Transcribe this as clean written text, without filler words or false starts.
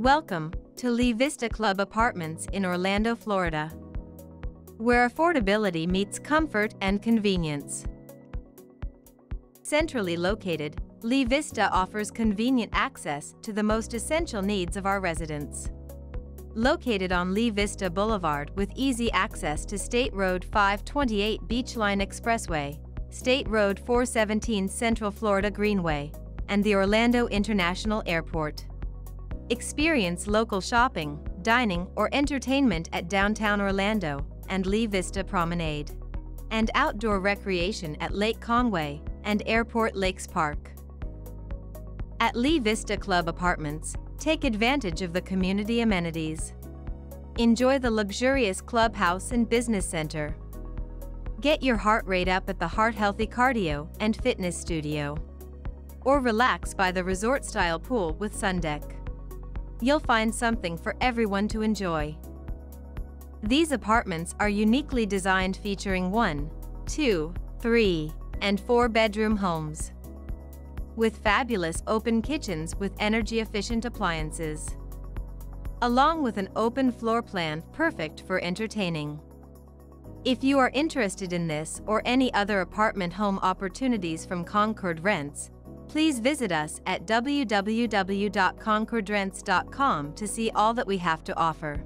Welcome to Lee Vista Club Apartments in Orlando, Florida, where affordability meets comfort and convenience. Centrally located, Lee Vista offers convenient access to the most essential needs of our residents. Located on Lee Vista Boulevard with easy access to State Road 528 Beachline Expressway, State Road 417 Central Florida GreeneWay, and the Orlando International Airport. Experience local shopping, dining, or entertainment at Downtown Orlando and Lee Vista Promenade, and outdoor recreation at Lake Conway and Airport Lakes Park. At Lee Vista Club Apartments, take advantage of the community amenities. Enjoy the luxurious clubhouse and business center. Get your heart rate up at the Heart Healthy Cardio and Fitness Studio. Or relax by the resort-style pool with sun deck. You'll find something for everyone to enjoy. These apartments are uniquely designed, featuring 1, 2, 3, and 4 bedroom homes, with fabulous open kitchens with energy-efficient appliances, along with an open floor plan perfect for entertaining. If you are interested in this or any other apartment home opportunities from Concord Rents, please visit us at www.concordrents.com to see all that we have to offer.